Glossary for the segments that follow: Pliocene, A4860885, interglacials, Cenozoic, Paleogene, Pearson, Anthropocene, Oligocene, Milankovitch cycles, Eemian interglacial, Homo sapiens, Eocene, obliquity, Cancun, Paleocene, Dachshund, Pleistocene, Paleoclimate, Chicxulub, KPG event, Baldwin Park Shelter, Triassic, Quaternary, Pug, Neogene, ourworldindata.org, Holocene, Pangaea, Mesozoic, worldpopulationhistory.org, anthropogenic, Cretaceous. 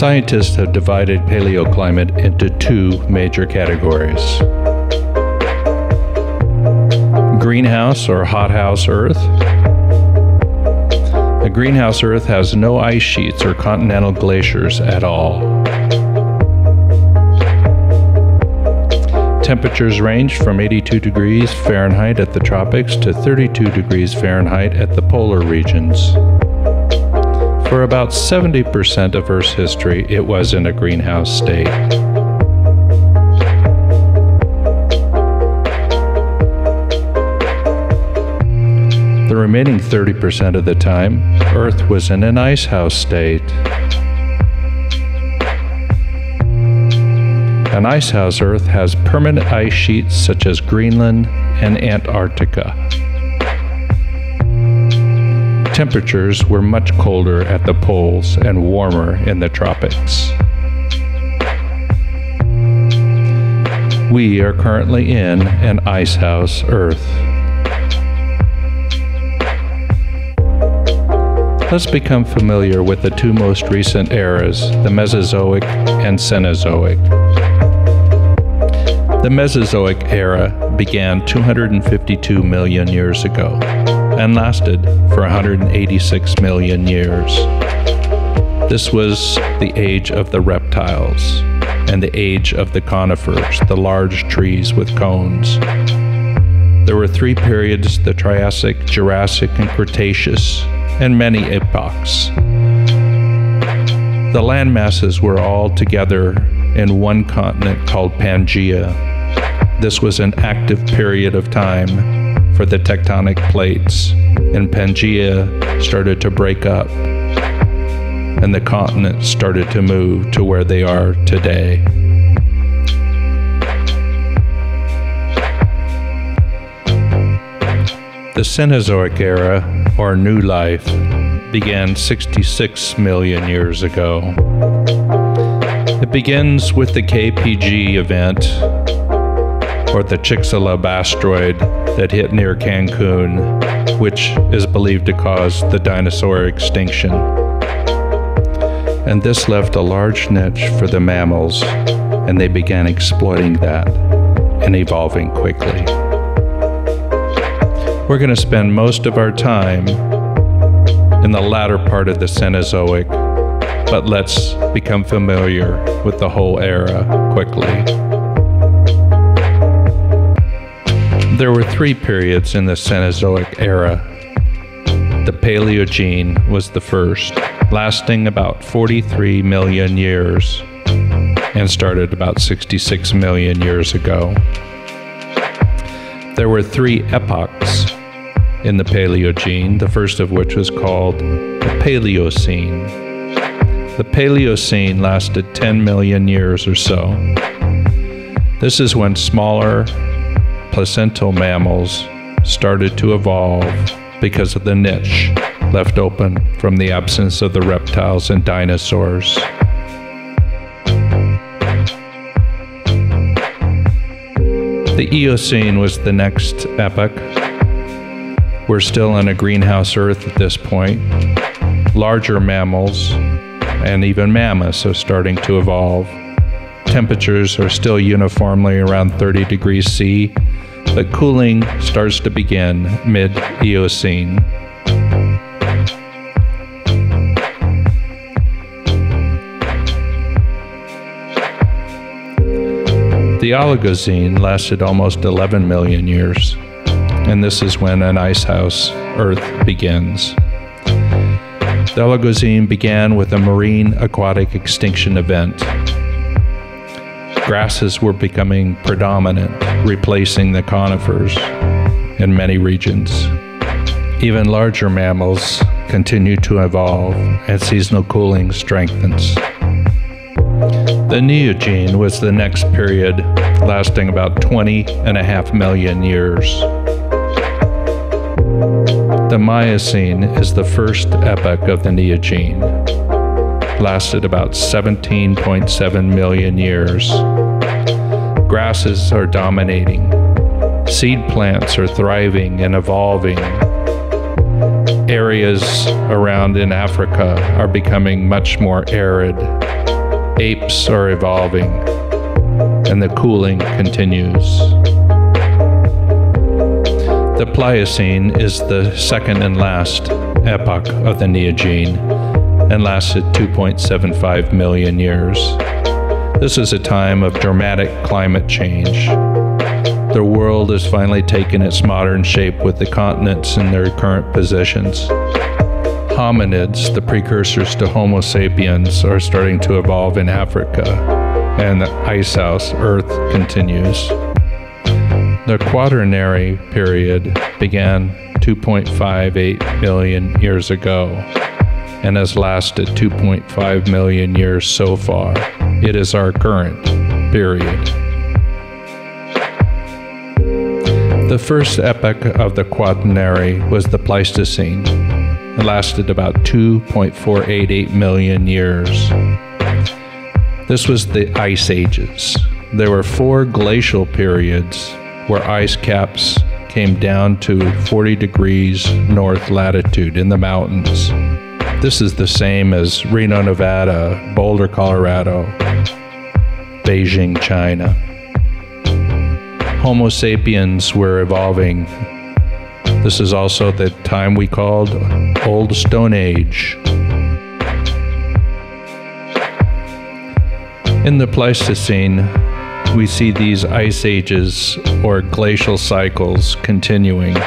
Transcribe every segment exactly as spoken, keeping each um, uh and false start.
Scientists have divided paleoclimate into two major categories: greenhouse or hothouse Earth. A greenhouse Earth has no ice sheets or continental glaciers at all. Temperatures range from eighty-two degrees Fahrenheit at the tropics to thirty-two degrees Fahrenheit at the polar regions. For about seventy percent of Earth's history, it was in a greenhouse state. The remaining thirty percent of the time, Earth was in an icehouse state. An icehouse Earth has permanent ice sheets such as Greenland and Antarctica. Temperatures were much colder at the poles and warmer in the tropics. We are currently in an icehouse Earth. Let's become familiar with the two most recent eras, the Mesozoic and Cenozoic. The Mesozoic era began two hundred fifty-two million years ago and lasted for one hundred eighty-six million years. This was the age of the reptiles and the age of the conifers, the large trees with cones. There were three periods, the Triassic, Jurassic, and Cretaceous, and many epochs. The land masses were all together in one continent called Pangaea. This was an active period of time for the tectonic plates, and Pangaea started to break up, and the continents started to move to where they are today. The Cenozoic era, or New Life, began sixty-six million years ago. It begins with the K P G event, or the Chicxulub asteroid that hit near Cancun, which is believed to cause the dinosaur extinction. And this left a large niche for the mammals, and they began exploiting that and evolving quickly. We're going to spend most of our time in the latter part of the Cenozoic, but let's become familiar with the whole era quickly. There were three periods in the Cenozoic era. The Paleogene was the first, lasting about forty-three million years, and started about sixty-six million years ago. There were three epochs in the Paleogene, the first of which was called the Paleocene. The Paleocene lasted ten million years or so. This is when smaller, placental mammals started to evolve because of the niche left open from the absence of the reptiles and dinosaurs. The Eocene was the next epoch. We're still in a greenhouse Earth at this point. Larger mammals and even mammoths are starting to evolve. Temperatures are still uniformly around thirty degrees C. But cooling starts to begin mid-Eocene. The Oligocene lasted almost eleven million years, and this is when an icehouse Earth begins. The Oligocene began with a marine aquatic extinction event. Grasses were becoming predominant, replacing the conifers in many regions. Even larger mammals continue to evolve as seasonal cooling strengthens. The Neogene was the next period, lasting about twenty and a half million years. The Miocene is the first epoch of the Neogene. Lasted about seventeen point seven million years. Grasses are dominating. Seed plants are thriving and evolving. Areas around in Africa are becoming much more arid. apes are evolving, and the cooling continues. The Pliocene is the second and last epoch of the Neogene and lasted two point seven five million years. This is a time of dramatic climate change. The world has finally taken its modern shape with the continents in their current positions. Hominids, the precursors to Homo sapiens, are starting to evolve in Africa, and the ice house Earth continues. The Quaternary period began two point five eight million years ago and has lasted two point five million years so far. It is our current period. The first epoch of the Quaternary was the Pleistocene. It lasted about two point four eight eight million years. This was the ice ages. There were four glacial periods where ice caps came down to forty degrees north latitude in the mountains. This is the same as Reno, Nevada, Boulder, Colorado, Beijing, China. Homo sapiens were evolving. This is also the time we called Old Stone Age. In the Pleistocene, we see these ice ages or glacial cycles continuing.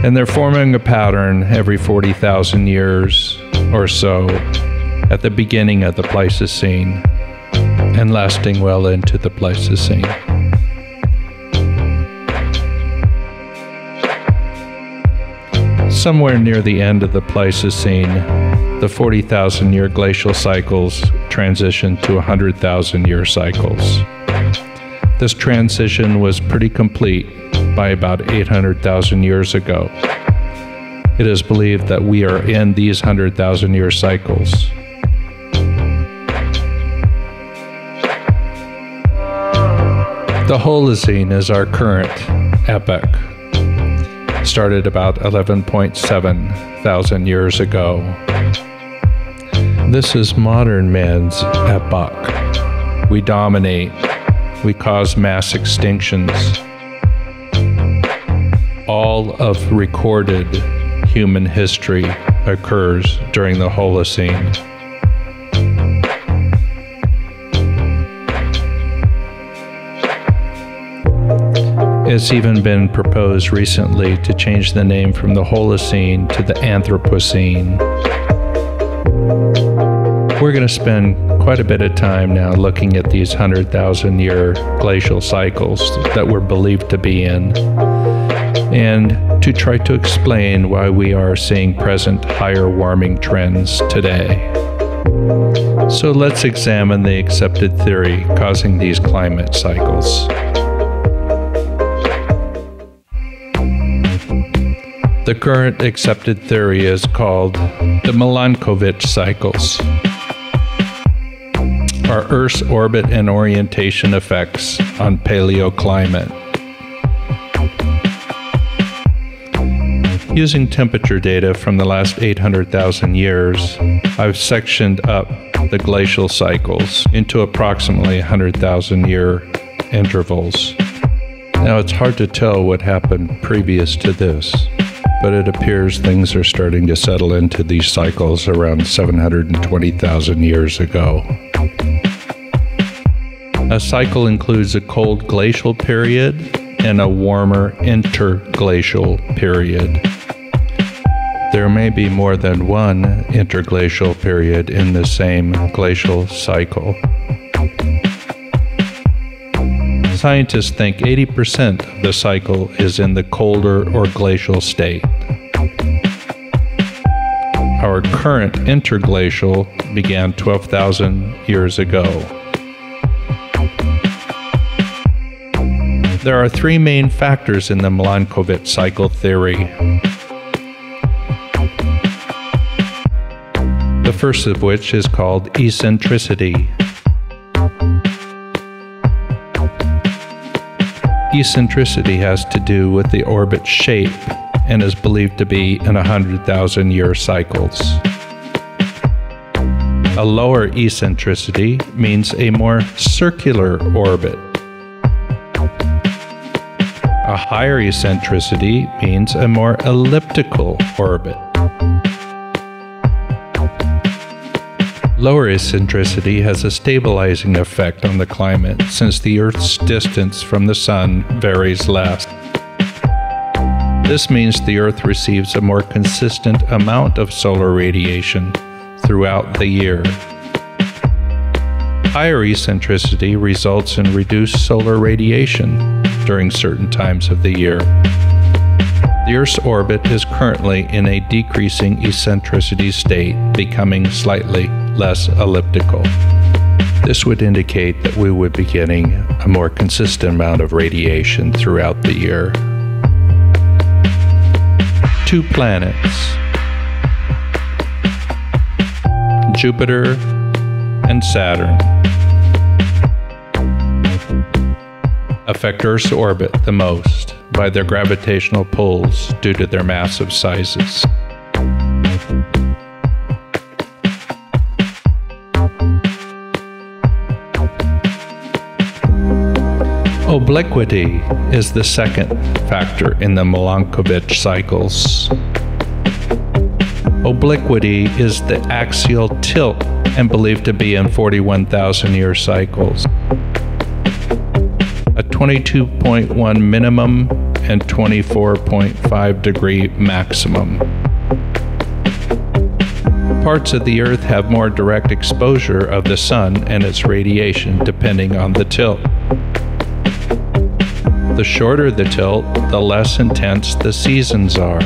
And they're forming a pattern every forty thousand years or so at the beginning of the Pleistocene and lasting well into the Pleistocene. Somewhere near the end of the Pleistocene, the forty thousand year glacial cycles transition to one hundred thousand year cycles. This transition was pretty complete by about eight hundred thousand years ago. It is believed that we are in these one hundred thousand year cycles. The Holocene is our current epoch. Started about eleven point seven thousand years ago. This is modern man's epoch. We dominate. We cause mass extinctions. All of recorded human history occurs during the Holocene. It's even been proposed recently to change the name from the Holocene to the Anthropocene. We're going to spend quite a bit of time now looking at these one hundred thousand year glacial cycles that we're believed to be in, and to try to explain why we are seeing present higher warming trends today. So let's examine the accepted theory causing these climate cycles. The current accepted theory is called the Milankovitch cycles. Our Earth's orbit and orientation effects on paleoclimate. Using temperature data from the last eight hundred thousand years, I've sectioned up the glacial cycles into approximately one hundred thousand year intervals. Now, it's hard to tell what happened previous to this, but it appears things are starting to settle into these cycles around seven hundred twenty thousand years ago. A cycle includes a cold glacial period and a warmer interglacial period. There may be more than one interglacial period in the same glacial cycle. Scientists think eighty percent of the cycle is in the colder or glacial state. Our current interglacial began twelve thousand years ago. There are three main factors in the Milankovitch cycle theory. The first of which is called eccentricity. Eccentricity has to do with the orbit shape and is believed to be in one hundred thousand year cycles. A lower eccentricity means a more circular orbit. A higher eccentricity means a more elliptical orbit. Lower eccentricity has a stabilizing effect on the climate since the Earth's distance from the Sun varies less. This means the Earth receives a more consistent amount of solar radiation throughout the year. Higher eccentricity results in reduced solar radiation during certain times of the year. The Earth's orbit is currently in a decreasing eccentricity state, becoming slightly less elliptical. This would indicate that we would be getting a more consistent amount of radiation throughout the year. Two planets, Jupiter and Saturn, affect Earth's orbit the most by their gravitational pulls due to their massive sizes. Obliquity is the second factor in the Milankovitch cycles. Obliquity is the axial tilt and believed to be in forty-one thousand year cycles. A twenty-two point one minimum and twenty-four point five degree maximum. Parts of the Earth have more direct exposure of the Sun and its radiation depending on the tilt. The shorter the tilt, the less intense the seasons are.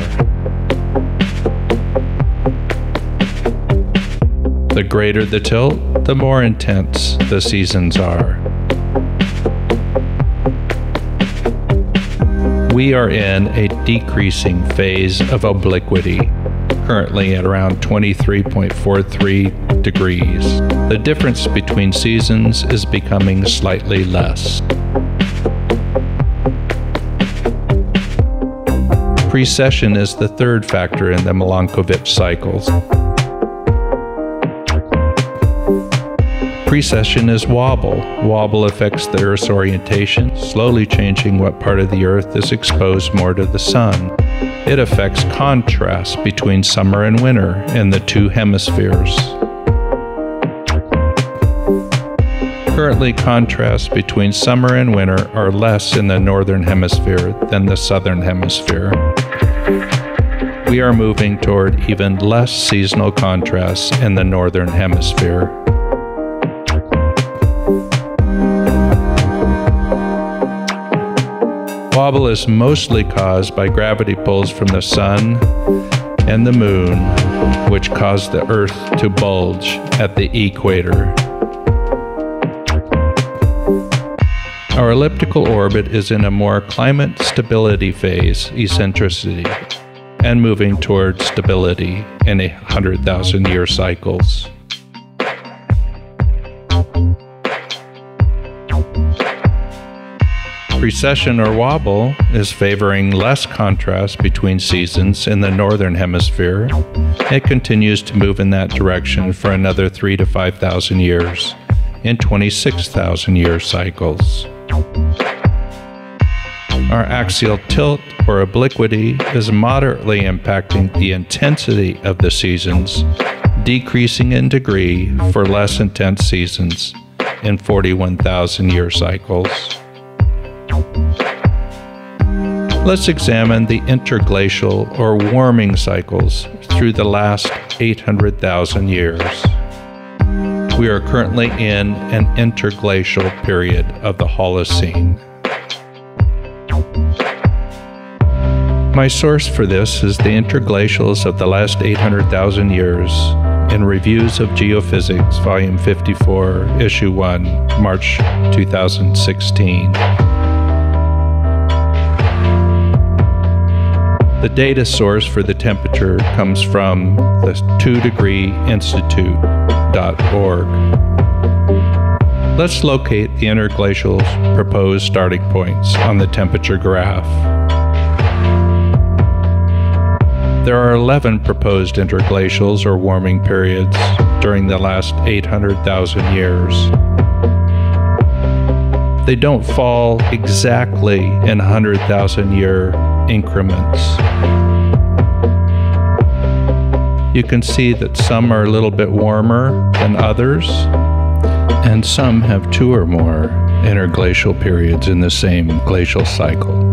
The greater the tilt, the more intense the seasons are. We are in a decreasing phase of obliquity, currently at around twenty-three point four three degrees. The difference between seasons is becoming slightly less. Precession is the third factor in the Milankovitch cycles. Precession is wobble. Wobble affects the Earth's orientation, slowly changing what part of the Earth is exposed more to the Sun. It affects contrast between summer and winter in the two hemispheres. Currently, contrasts between summer and winter are less in the northern hemisphere than the southern hemisphere. We are moving toward even less seasonal contrasts in the northern hemisphere. Wobble is mostly caused by gravity pulls from the Sun and the Moon, which cause the Earth to bulge at the equator. Our elliptical orbit is in a more climate stability phase, eccentricity, and moving toward stability in a one hundred thousand year cycles. Precession or wobble is favoring less contrast between seasons in the northern hemisphere. It continues to move in that direction for another three to five thousand years in twenty-six thousand year cycles. Our axial tilt or obliquity is moderately impacting the intensity of the seasons, decreasing in degree for less intense seasons in forty-one thousand year cycles. Let's examine the interglacial or warming cycles through the last eight hundred thousand years. We are currently in an interglacial period of the Holocene. My source for this is the interglacials of the last eight hundred thousand years in Reviews of Geophysics, Volume fifty-four, Issue one, March two thousand sixteen. The data source for the temperature comes from the two degree institute dot org. Let's locate the interglacial's proposed starting points on the temperature graph. There are eleven proposed interglacials or warming periods, during the last eight hundred thousand years. They don't fall exactly in one hundred thousand year increments. You can see that some are a little bit warmer than others, and some have two or more interglacial periods in the same glacial cycle.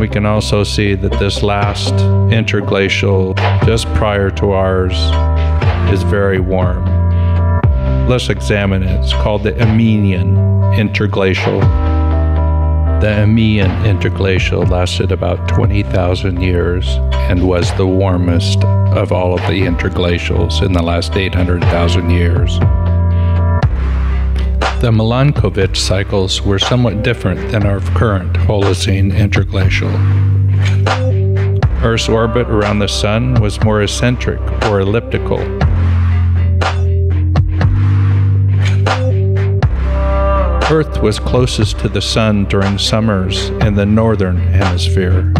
We can also see that this last interglacial, just prior to ours, is very warm. Let's examine it. It's called the Eemian interglacial. The Eemian interglacial lasted about twenty thousand years and was the warmest of all of the interglacials in the last eight hundred thousand years. The Milankovitch cycles were somewhat different than our current Holocene interglacial. Earth's orbit around the sun was more eccentric or elliptical. Earth was closest to the sun during summers in the northern hemisphere.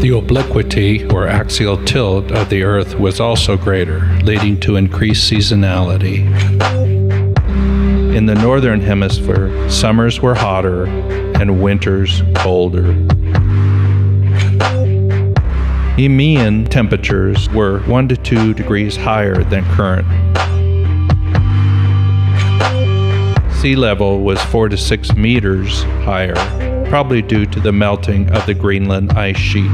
The obliquity or axial tilt of the Earth was also greater, leading to increased seasonality. In the northern hemisphere, summers were hotter and winters colder. Eemian temperatures were one to two degrees higher than current. Sea level was four to six meters higher, probably due to the melting of the Greenland ice sheet.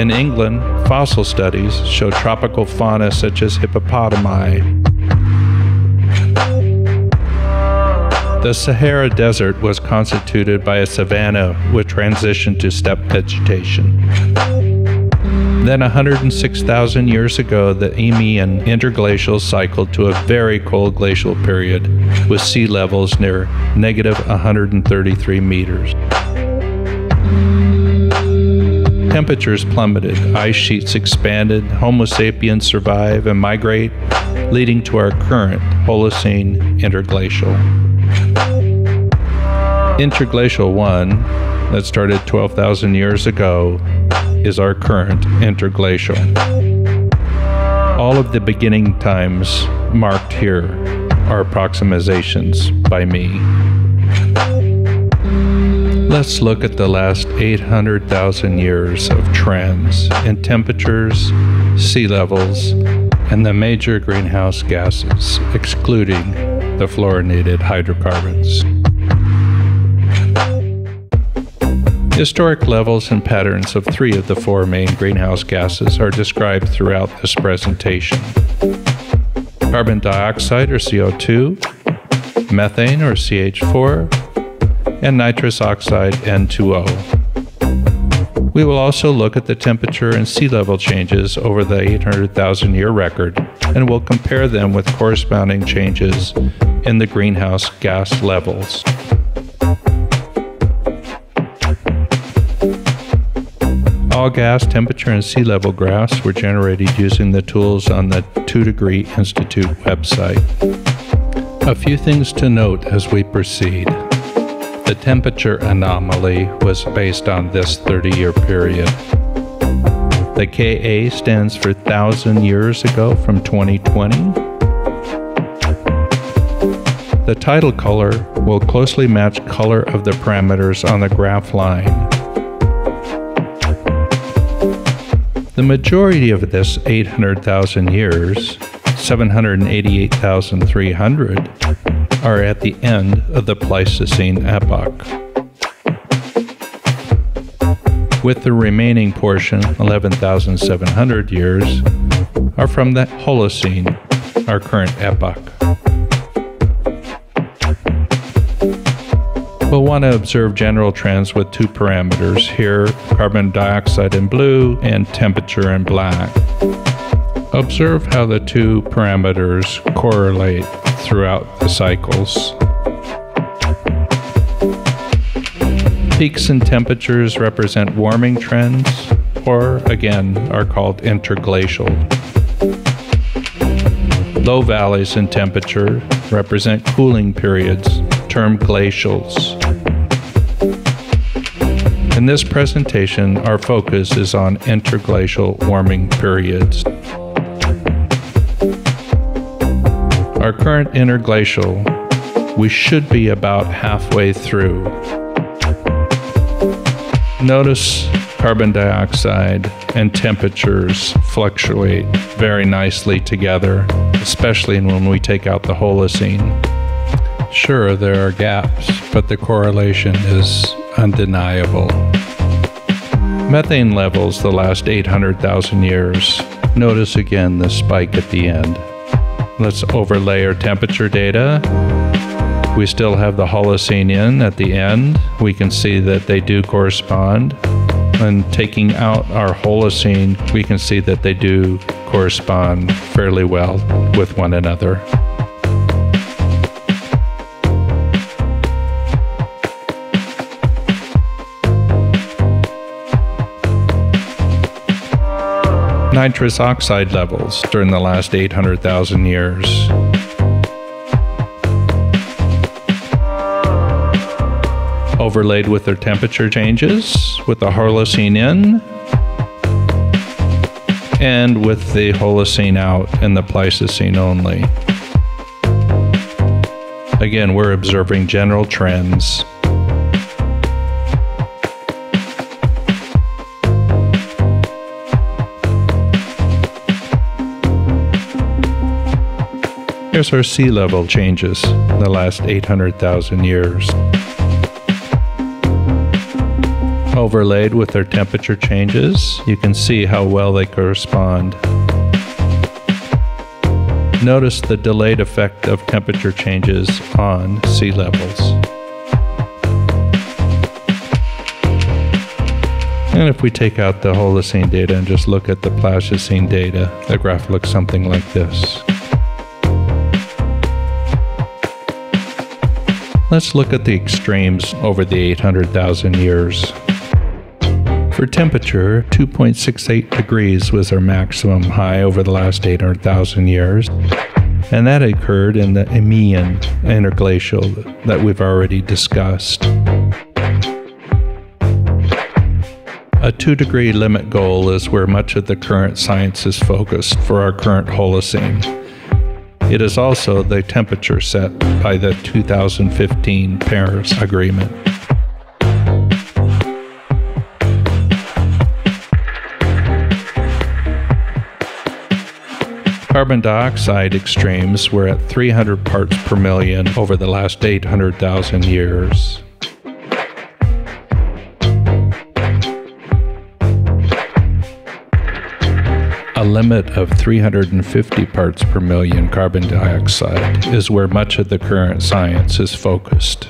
In England, fossil studies show tropical fauna such as hippopotami. The Sahara Desert was constituted by a savanna with transition to steppe vegetation. Then one hundred six thousand years ago, the Eemian interglacial cycled to a very cold glacial period with sea levels near negative one hundred thirty-three meters. Temperatures plummeted, ice sheets expanded, Homo sapiens survive and migrate, leading to our current Holocene interglacial. Interglacial one, that started twelve thousand years ago, is our current interglacial. All of the beginning times marked here are approximizations by me. Let's look at the last eight hundred thousand years of trends in temperatures, sea levels, and the major greenhouse gases, excluding the fluorinated hydrocarbons. Historic levels and patterns of three of the four main greenhouse gases are described throughout this presentation. Carbon dioxide, or C O two, methane, or C H four, and nitrous oxide, N two O. We will also look at the temperature and sea level changes over the eight hundred thousand year record, and we'll compare them with corresponding changes in the greenhouse gas levels. All gas, temperature, and sea level graphs were generated using the tools on the two degree institute website. A few things to note as we proceed. The temperature anomaly was based on this thirty year period. The K A stands for one thousand years ago from twenty twenty. The title color will closely match color of the parameters on the graph line. The majority of this eight hundred thousand years, seven hundred eighty-eight thousand three hundred, are at the end of the Pleistocene epoch, with the remaining portion, eleven thousand seven hundred years, are from the Holocene, our current epoch. We'll want to observe general trends with two parameters here, carbon dioxide in blue and temperature in black. Observe how the two parameters correlate throughout the cycles. Peaks in temperatures represent warming trends, or again, are called interglacial. Low valleys in temperature represent cooling periods, termed glacials. In this presentation, our focus is on interglacial warming periods. Our current interglacial, we should be about halfway through. Notice carbon dioxide and temperatures fluctuate very nicely together, especially when we take out the Holocene. Sure, there are gaps, but the correlation is undeniable. Methane levels the last eight hundred thousand years. Notice again the spike at the end. Let's overlay our temperature data. We still have the Holocene in at the end. We can see that they do correspond. And taking out our Holocene, we can see that they do correspond fairly well with one another. Nitrous oxide levels during the last eight hundred thousand years. Overlaid with their temperature changes with the Holocene in and with the Holocene out and the Pleistocene only. Again, we're observing general trends. Here's our sea level changes in the last eight hundred thousand years. Overlaid with their temperature changes, you can see how well they correspond. Notice the delayed effect of temperature changes on sea levels. And if we take out the Holocene data and just look at the Pleistocene data, the graph looks something like this. Let's look at the extremes over the eight hundred thousand years. For temperature, two point six eight degrees was our maximum high over the last eight hundred thousand years, and that occurred in the Eemian interglacial that we've already discussed. A two-degree limit goal is where much of the current science is focused for our current Holocene. It is also the temperature set by the two thousand fifteen Paris Agreement. Carbon dioxide extremes were at three hundred parts per million over the last eight hundred thousand years. A limit of three hundred fifty parts per million carbon dioxide is where much of the current science is focused.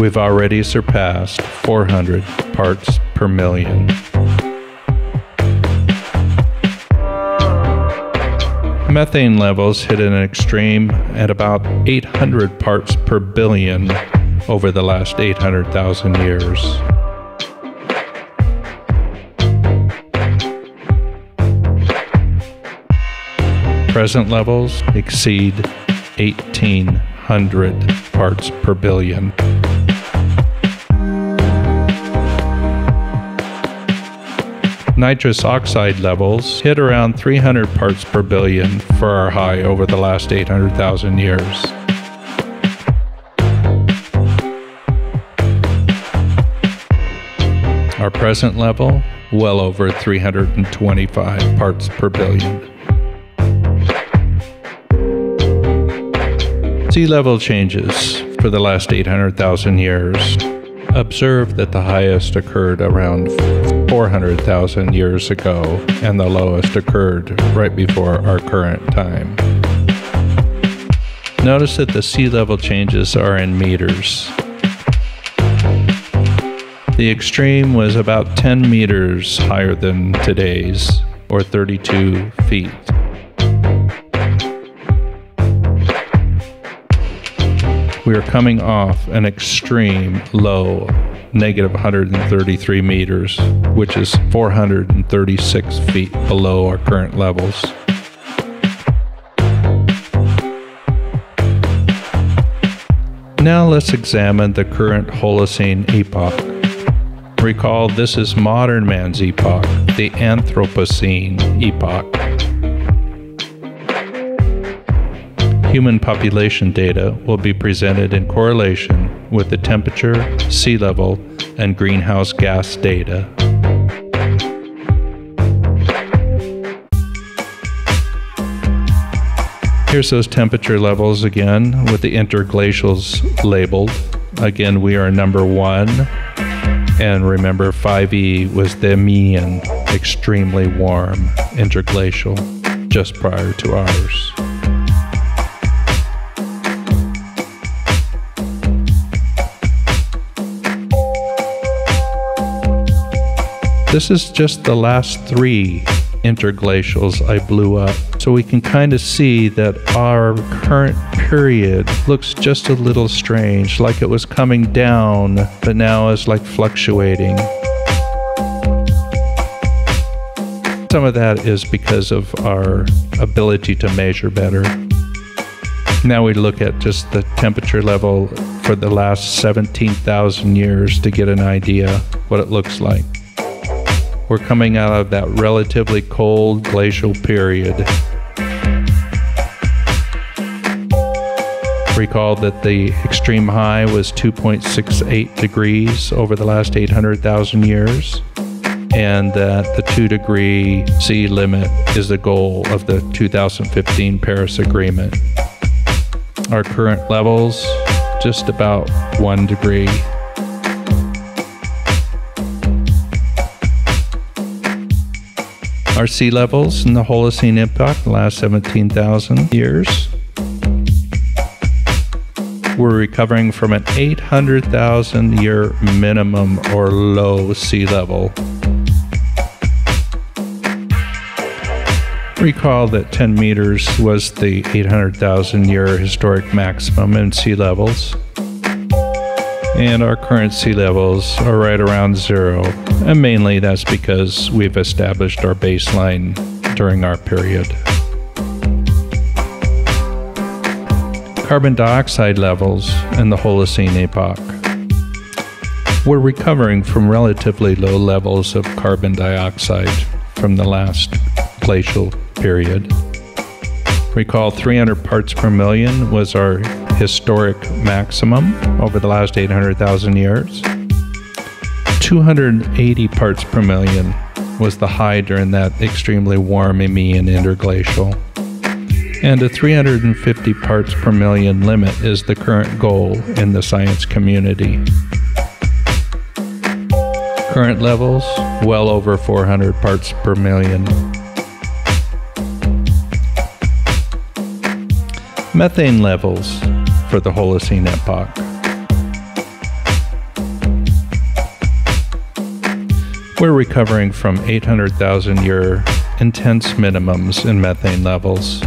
We've already surpassed four hundred parts per million. Methane levels hit an extreme at about eight hundred parts per billion over the last eight hundred thousand years. Present levels exceed eighteen hundred parts per billion. Nitrous oxide levels hit around three hundred parts per billion for our high over the last eight hundred thousand years. Our present level, well over three hundred twenty-five parts per billion. Sea level changes for the last eight hundred thousand years. Observe that the highest occurred around four hundred thousand years ago, and the lowest occurred right before our current time. Notice that the sea level changes are in meters. The extreme was about ten meters higher than today's, or thirty-two feet. We are coming off an extreme low, negative one hundred thirty-three meters, which is four hundred thirty-six feet below our current levels. Now let's examine the current Holocene epoch. Recall, this is modern man's epoch, the Anthropocene epoch. Human population data will be presented in correlation with the temperature, sea level, and greenhouse gas data. Here's those temperature levels again with the interglacials labeled. Again, we are number one. And remember, five E was the Eemian, extremely warm interglacial, just prior to ours. This is just the last three interglacials I blew up, so we can kind of see that our current period looks just a little strange, like it was coming down but now is like fluctuating. Some of that is because of our ability to measure better. Now we look at just the temperature level for the last seventeen thousand years to get an idea what it looks like. We're coming out of that relatively cold glacial period. Recall that the extreme high was two point six eight degrees over the last eight hundred thousand years, and that the two degree C limit is the goal of the two thousand fifteen Paris Agreement. Our current levels, just about one degree. Our sea levels in the Holocene epoch, the last seventeen thousand years. We're recovering from an eight hundred thousand year minimum or low sea level. Recall that ten meters was the eight hundred thousand year historic maximum in sea levels. And our current sea levels are right around zero, and mainly that's because we've established our baseline during our period. Carbon dioxide levels in the Holocene epoch. We're recovering from relatively low levels of carbon dioxide from the last glacial period. Recall three hundred parts per million was our historic maximum over the last eight hundred thousand years. two hundred eighty parts per million was the high during that extremely warm Eemian interglacial. And a three hundred fifty parts per million limit is the current goal in the science community. Current levels, well over four hundred parts per million. Methane levels for the Holocene epoch. We're recovering from eight hundred thousand year intense minimums in methane levels.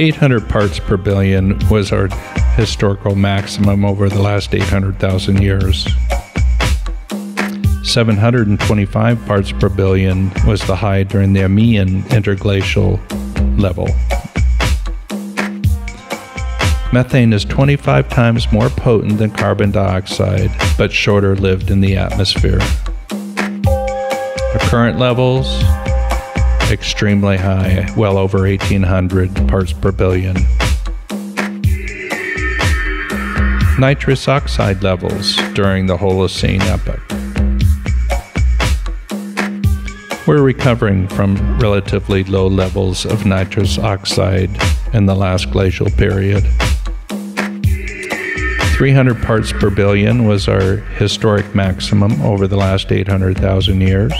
eight hundred parts per billion was our historical maximum over the last eight hundred thousand years. seven hundred twenty-five parts per billion was the high during the Eemian interglacial level. Methane is twenty-five times more potent than carbon dioxide, but shorter lived in the atmosphere. Our current levels, extremely high, well over eighteen hundred parts per billion. Nitrous oxide levels during the Holocene epoch. We're recovering from relatively low levels of nitrous oxide in the last glacial period. three hundred parts per billion was our historic maximum over the last eight hundred thousand years.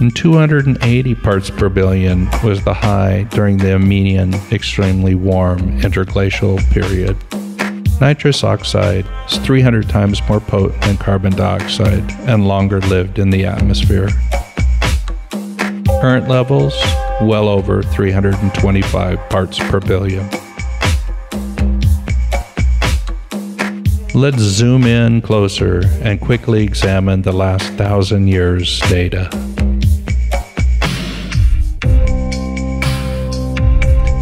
And two hundred eighty parts per billion was the high during the Eemian extremely warm interglacial period. Nitrous oxide is three hundred times more potent than carbon dioxide and longer lived in the atmosphere. Current levels, well over three hundred twenty-five parts per billion. Let's zoom in closer and quickly examine the last thousand years' data.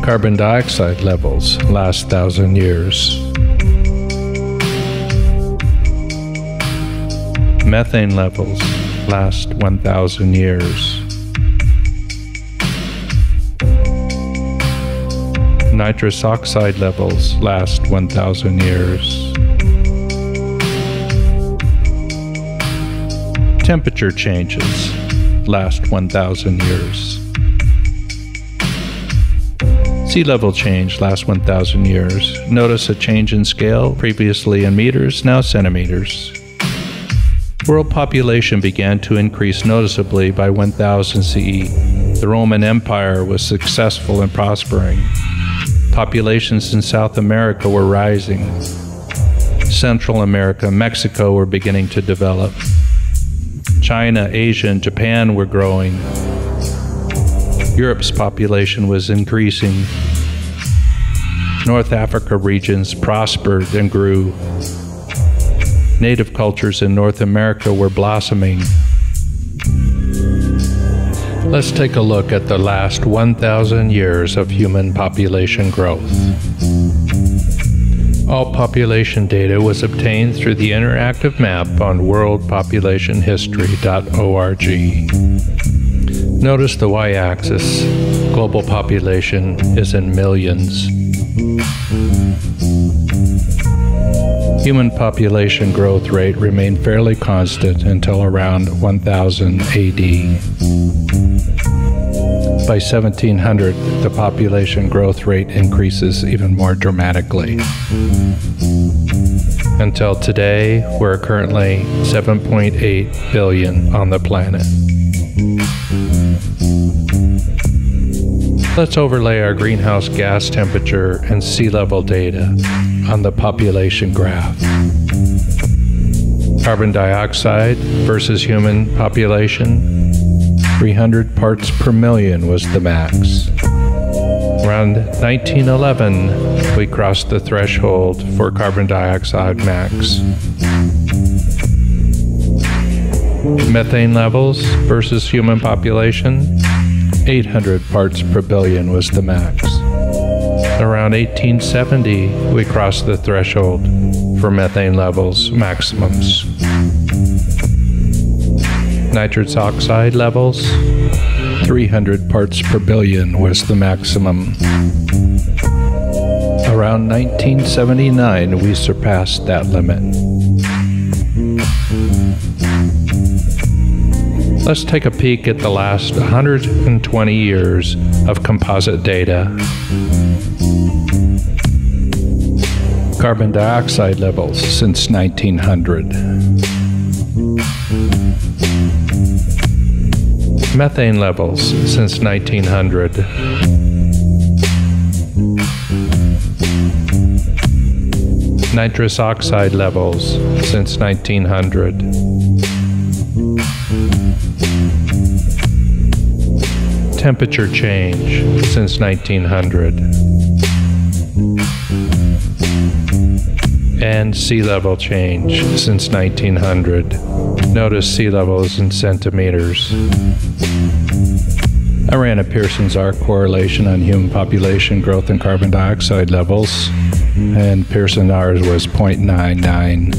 carbon dioxide levels last thousand years. Methane levels last one thousand years. Nitrous oxide levels last one thousand years. Temperature changes last one thousand years. Sea level change last one thousand years. Notice a change in scale, previously in meters, now centimeters. World population began to increase noticeably by one thousand C E. The Roman Empire was successful and prospering. Populations in South America were rising. Central America, Mexico were beginning to develop. China, Asia, and Japan were growing. Europe's population was increasing. North Africa regions prospered and grew. Native cultures in North America were blossoming. Let's take a look at the last one thousand years of human population growth. All population data was obtained through the interactive map on world population history dot org. Notice the y-axis. Global population is in millions. Human population growth rate remained fairly constant until around one thousand A D. By seventeen hundred, the population growth rate increases even more dramatically. Until today, we're currently seven point eight billion on the planet. Let's overlay our greenhouse gas temperature and sea level data on the population graph. Carbon dioxide versus human population. three hundred parts per million was the max. Around nineteen eleven, we crossed the threshold for carbon dioxide max. Methane levels versus human population, eight hundred parts per billion was the max. Around eighteen seventy, we crossed the threshold for methane levels maximums. Nitrous oxide levels, three hundred parts per billion was the maximum. Around nineteen seventy-nine, we surpassed that limit. Let's take a peek at the last one hundred twenty years of composite data. Carbon dioxide levels since nineteen hundred. Methane levels since nineteen hundred. Nitrous oxide levels since nineteen hundred. Temperature change since nineteen hundred. And sea level change since nineteen hundred. Notice sea levels in centimeters. I ran a Pearson's arc correlation on human population growth and carbon dioxide levels, and Pearson's ours was zero point nine nine.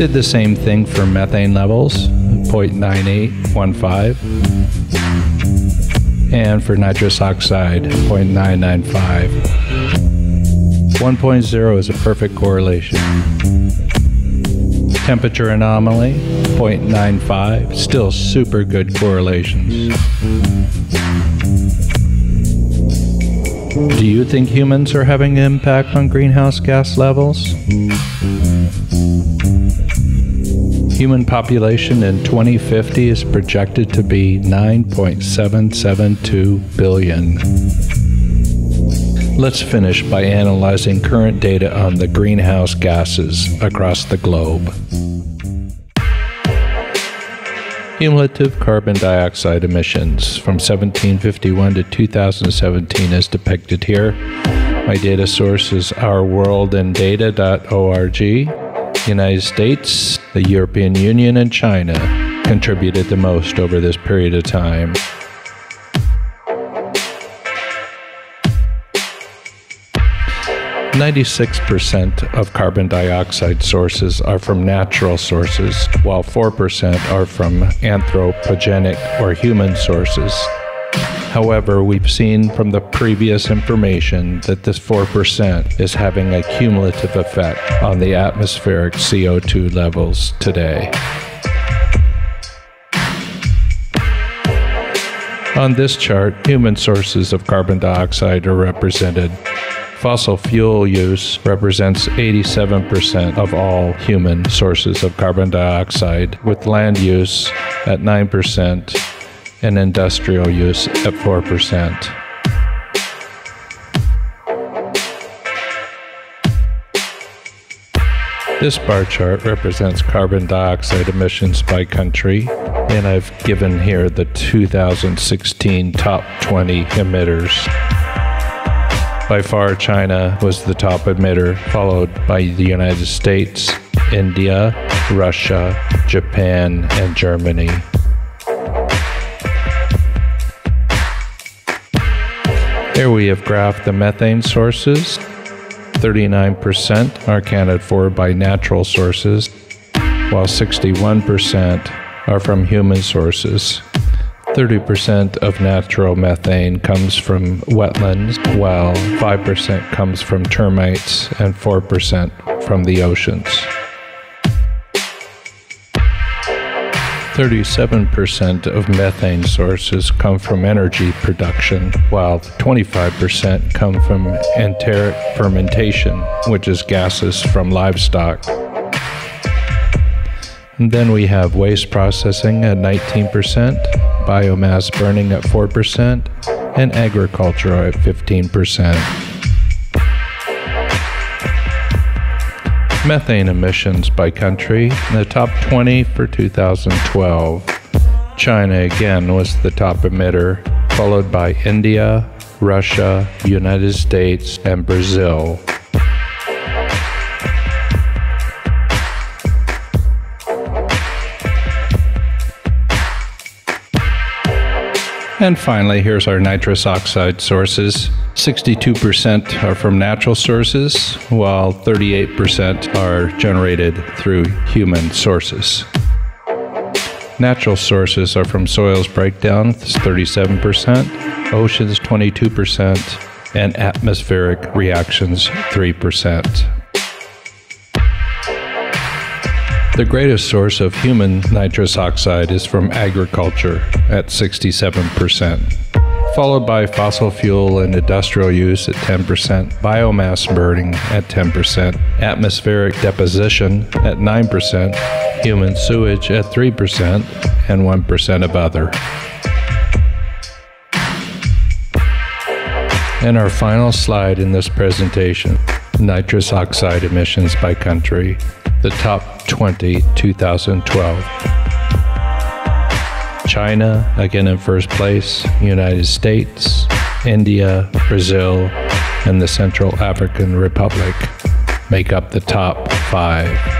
Did the same thing for methane levels, zero point nine eight one five, and for nitrous oxide, zero point nine nine five. one point zero is a perfect correlation. Temperature anomaly, zero point nine five, still super good correlations. Do you think humans are having an impact on greenhouse gas levels? Human population in twenty fifty is projected to be nine point seven seven two billion. Let's finish by analyzing current data on the greenhouse gases across the globe. Cumulative carbon dioxide emissions from seventeen fifty-one to two thousand seventeen is depicted here. My data source is our world in data dot org. United States, the European Union, and China contributed the most over this period of time. ninety-six percent of carbon dioxide sources are from natural sources, while four percent are from anthropogenic or human sources. However, we've seen from the previous information that this four percent is having a cumulative effect on the atmospheric C O two levels today. On this chart, human sources of carbon dioxide are represented. Fossil fuel use represents eighty-seven percent of all human sources of carbon dioxide, with land use at nine percent. And industrial use at four percent. This bar chart represents carbon dioxide emissions by country, and I've given here the two thousand sixteen top twenty emitters. By far, China was the top emitter, followed by the United States, India, Russia, Japan, and Germany. Here we have graphed the methane sources. thirty-nine percent are accounted for by natural sources, while sixty-one percent are from human sources. thirty percent of natural methane comes from wetlands, while five percent comes from termites and four percent from the oceans. thirty-seven percent of methane sources come from energy production, while twenty-five percent come from enteric fermentation, which is gases from livestock. And then we have waste processing at nineteen percent, biomass burning at four percent, and agriculture at fifteen percent. Methane emissions by country, the top twenty for two thousand twelve. China again was the top emitter, followed by India, Russia, United States, and Brazil. And finally, here's our nitrous oxide sources. sixty-two percent are from natural sources, while thirty-eight percent are generated through human sources. Natural sources are from soils breakdown, thirty-seven percent, oceans, twenty-two percent, and atmospheric reactions, three percent. The greatest source of human nitrous oxide is from agriculture at sixty-seven percent, followed by fossil fuel and industrial use at ten percent, biomass burning at ten percent, atmospheric deposition at nine percent, human sewage at three percent, and one percent of other. And our final slide in this presentation, nitrous oxide emissions by country. The top twenty, two thousand twelve. China, again in first place, United States, India, Brazil, and the Central African Republic make up the top five.